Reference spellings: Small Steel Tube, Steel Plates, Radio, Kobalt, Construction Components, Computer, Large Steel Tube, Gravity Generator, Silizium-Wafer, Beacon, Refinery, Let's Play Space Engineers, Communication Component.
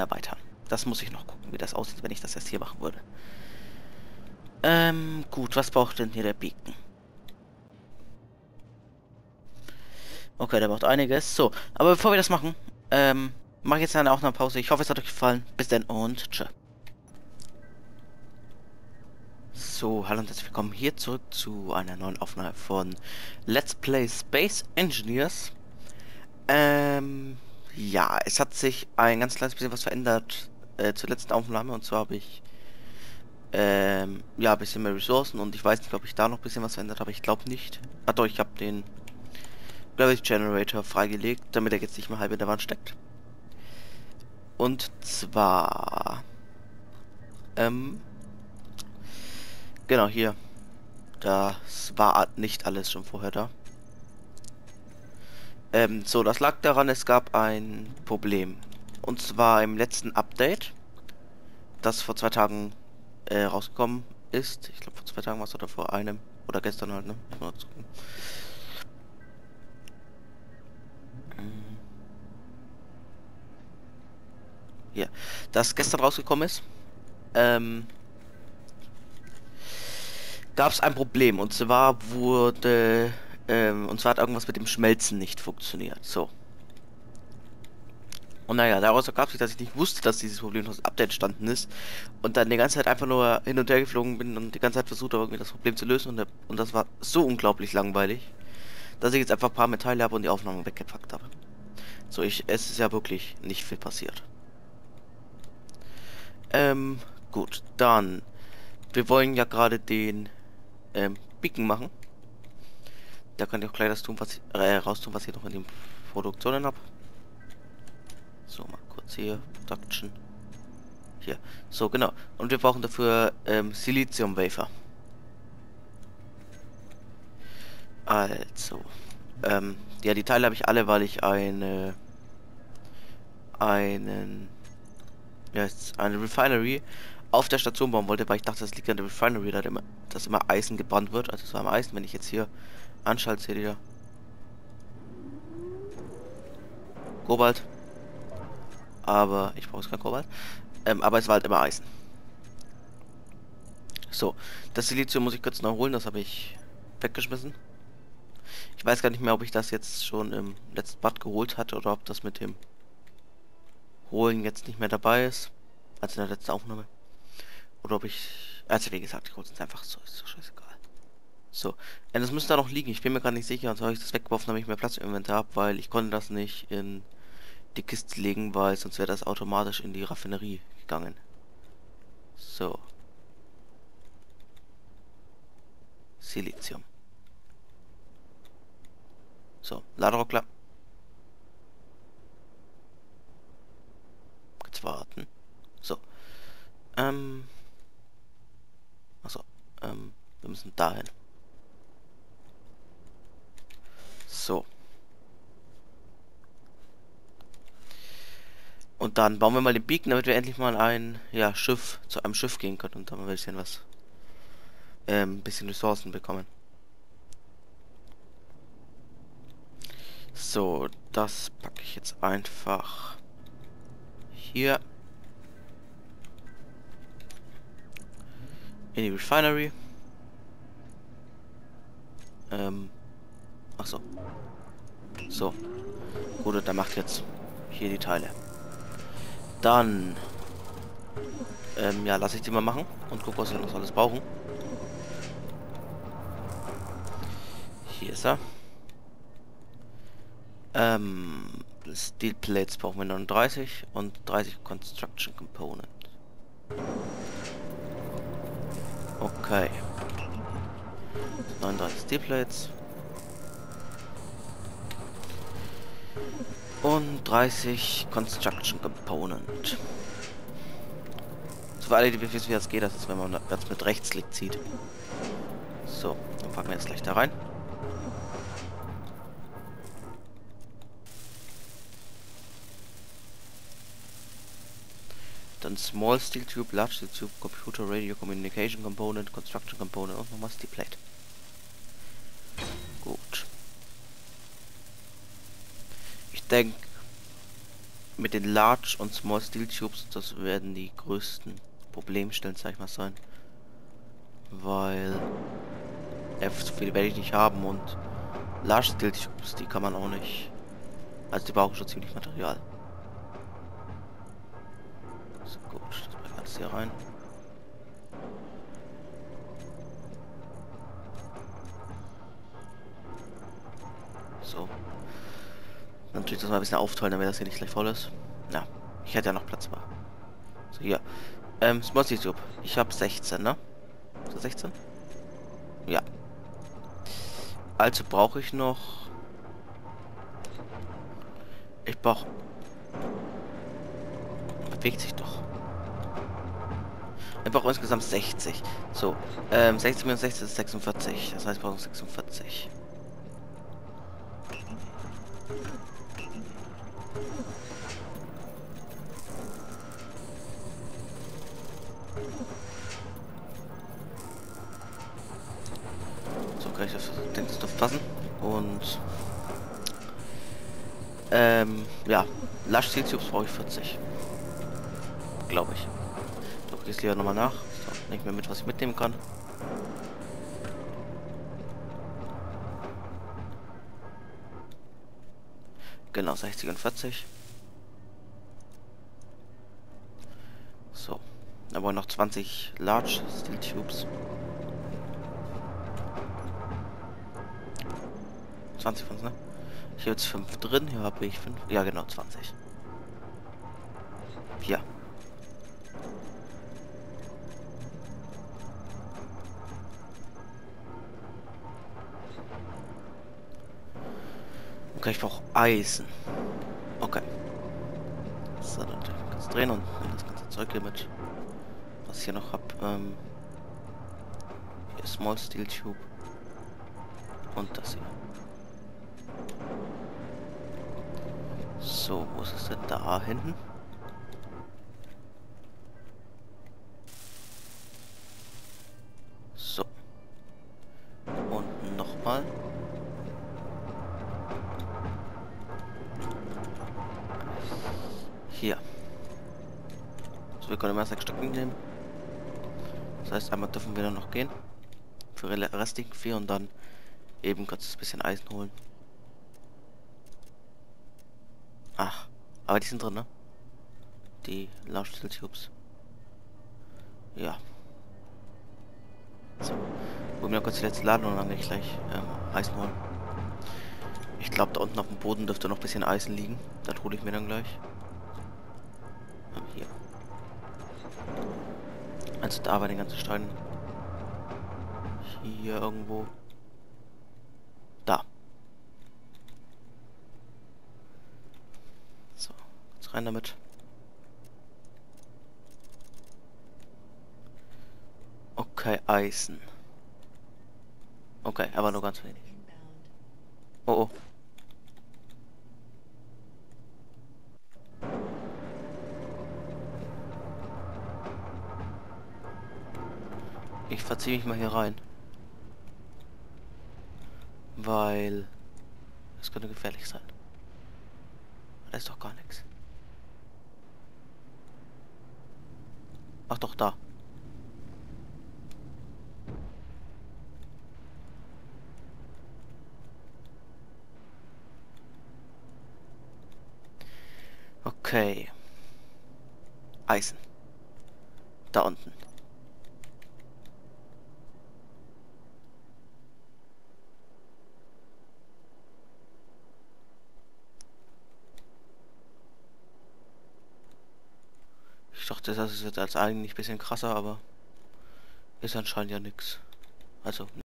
Arbeiter. Das muss ich noch gucken, wie das aussieht, wenn ich das jetzt hier machen würde. Gut, was braucht denn hier der Beacon? Okay, der braucht einiges. So, aber bevor wir das machen, mache ich jetzt dann auch noch eine Pause. Ich hoffe, es hat euch gefallen. Bis dann und tschö. So, hallo und herzlich willkommen hier zurück zu einer neuen Aufnahme von Let's Play Space Engineers. Ja, es hat sich ein ganz kleines bisschen was verändert zur letzten Aufnahme, und zwar habe ich ja, ein bisschen mehr Ressourcen, und ich weiß nicht, ob ich da noch ein bisschen was verändert habe, ich glaube nicht. Ach doch, ich habe den Gravity Generator freigelegt, damit er jetzt nicht mehr halb in der Wand steckt. Und zwar genau hier. Das war nicht alles schon vorher da. So, das lag daran, es gab ein Problem. Und zwar im letzten Update, das vor 2 Tagen rausgekommen ist. Ich glaube, vor 2 Tagen war es oder vor einem. Oder gestern halt, ne? Ja, das gestern rausgekommen ist, gab es ein Problem. Und zwar wurde... hat irgendwas mit dem Schmelzen nicht funktioniert. So. Und naja, daraus ergab sich, dass ich nicht wusste, dass dieses Problem aus dem Update entstanden ist. Und dann die ganze Zeit einfach nur hin und her geflogen bin und die ganze Zeit versucht habe, irgendwie das Problem zu lösen. Und das war so unglaublich langweilig, dass ich jetzt einfach ein paar Metalle habe und die Aufnahmen weggepackt habe. So, es ist ja wirklich nicht viel passiert. Gut, dann. Wir wollen ja gerade den Beacon machen. Da kann ich auch gleich das tun, was raus tun, was ich noch in den Produktionen habe. So, mal kurz hier. Production. Hier. So, genau. Und wir brauchen dafür Silizium-Wafer. Also. Ja, die Teile habe ich alle, weil ich eine Refinery auf der Station bauen wollte, weil ich dachte, das liegt an der Refinery, dass immer Eisen gebrannt wird. Also es war am Eisen, wenn ich jetzt hier anschalte, seht ihr. Kobalt. Aber ich brauche kein Kobalt. Aber es war halt immer Eisen. So, das Silizium muss ich kurz noch holen, das habe ich weggeschmissen. Ich weiß gar nicht mehr, ob ich das jetzt schon im letzten Part geholt hatte oder ob das mit dem Holen jetzt nicht mehr dabei ist. Also in der letzten Aufnahme. Oder ob ich... Also wie gesagt, ich hole es einfach so, ist so scheißegal. So, das müsste da noch liegen, ich bin mir gar nicht sicher, und so habe ich das weggeworfen, damit ich mehr Platz im Inventar habe, weil ich konnte das nicht in die Kiste legen, weil sonst wäre das automatisch in die Raffinerie gegangen. So. Silizium. So, Laderockler. Jetzt warten. So. Achso, wir müssen dahin. So. Und dann bauen wir mal den Beacon, damit wir endlich mal ein Schiff, zu einem Schiff gehen können und dann mal ein bisschen was, bisschen Ressourcen bekommen. So, das packe ich jetzt einfach hier in die Refinery. Achso. So. Gut, und dann macht jetzt hier die Teile. Dann ja, lasse ich die mal machen und guck, was wir noch alles brauchen. Hier ist er. Steel Plates brauchen wir 39 und 30 Construction Component. Okay. 39 Steel Plates. Und 30 Construction Component. So, für alle, die wissen, wie das geht, das ist, wenn man das mit Rechtsklick zieht. So, dann packen wir jetzt gleich da rein. Dann Small Steel Tube, Large Steel Tube, Computer, Radio, Communication Component, Construction Component und nochmal Steel Plate. Gut. Ich denke, mit den Large und Small Steel Tubes, das werden die größten Problemstellen, sag ich mal, sein. Weil so viel werde ich nicht haben und Large Steel Tubes, die kann man auch nicht. Also die brauchen schon ziemlich Material. So gut, das bringt alles hier rein. So. Natürlich das mal ein bisschen aufteilen, damit das hier nicht gleich voll ist. Ja, ich hätte ja noch Platz war. So, hier. Small Steel Tube. Ich habe 16, ne? So 16? Ja. Also brauche ich noch... Ich brauche... Bewegt sich doch. Ich brauche insgesamt 60. So, 60 minus 60 ist 46. Das heißt, ich brauche 46. So, kann ich auf den Stoff passen. Und... ja, Large Steel Tubes brauche ich 40. Glaube ich. So, gehst lieber nochmal nach. So, nicht mehr mit, was ich mitnehmen kann. Genau, 60 und 40. So, dann wollen noch 20 Large Steel Tubes. 20 von uns, ne? Hier habe jetzt 5 drin, hier habe ich 5. Ja genau, 20. Ja. Okay, ich brauche Eisen. Okay. So, dann kannst du drehen und das ganze Zeug hier mit. Was ich hier noch habe. Hier Small Steel Tube. Und das hier. So, wo ist es denn da hinten? So. Und nochmal. Hier. So, wir können immer 6 Stück nehmen. Das heißt, einmal dürfen wir dann noch gehen. Für den restlichen 4 und dann eben kurz ein bisschen Eisen holen. Ach, aber die sind drin, ne? Die Large Steel Tubes. Ja. So. Wollen wir kurz die letzte Ladung und dann gleich Eisen holen. Ich glaube, da unten auf dem Boden dürfte noch ein bisschen Eisen liegen. Das hole ich mir dann gleich. Hier. Also da bei den ganzen Steinen. Hier irgendwo. Da. Rein damit. Okay, Eisen. Okay, aber nur ganz wenig. Oh, oh. Ich verziehe mich mal hier rein. Weil... das könnte gefährlich sein. Da ist doch gar nichts. Ach doch, da. Okay. Eisen. Da unten. Ich dachte, das ist jetzt als eigentlich ein bisschen krasser, aber ist anscheinend ja nichts. Also.